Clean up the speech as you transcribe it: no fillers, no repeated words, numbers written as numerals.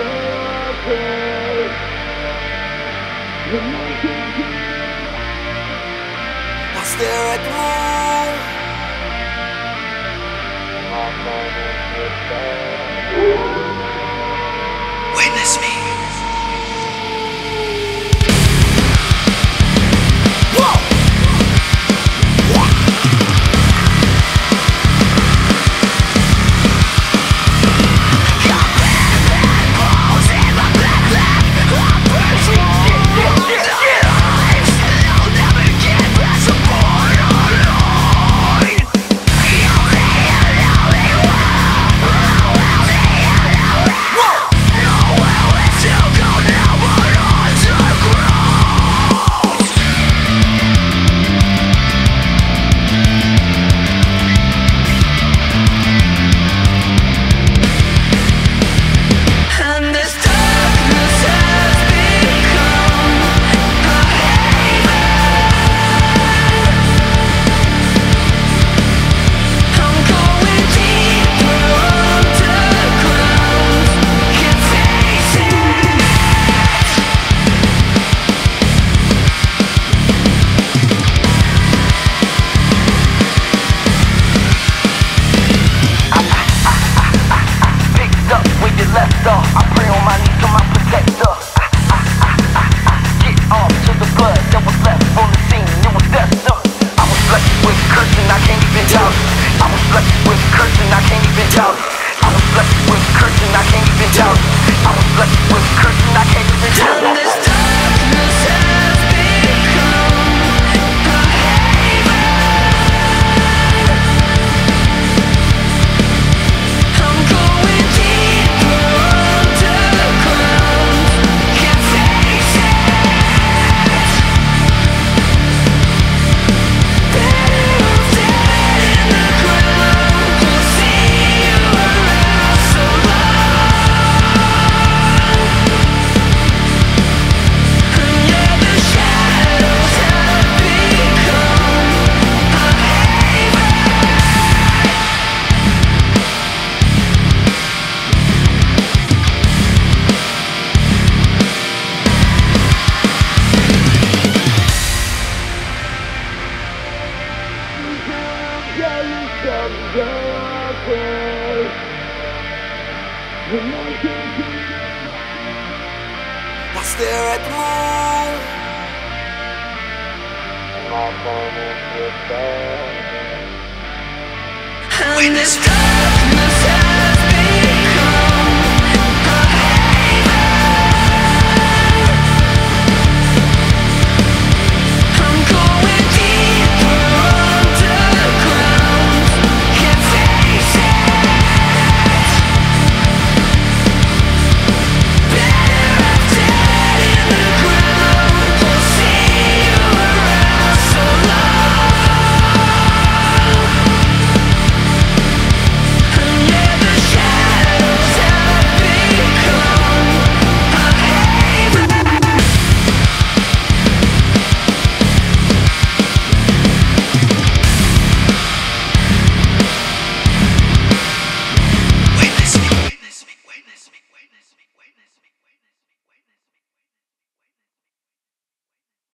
I stare at the moon. Witness me. I pray on my knees to my protector. Get off to the blood that was left on the scene. It was destined. I was blessed with cursing, I can't even doubt it. I was blessed with cursing, I can't even doubt it. I was blessed with cursing, I can't even doubt it. I was blessed with cursing, I can't even doubt it. This darkness has become a haven. I'm going deep. I stare at the moon. When it's dark.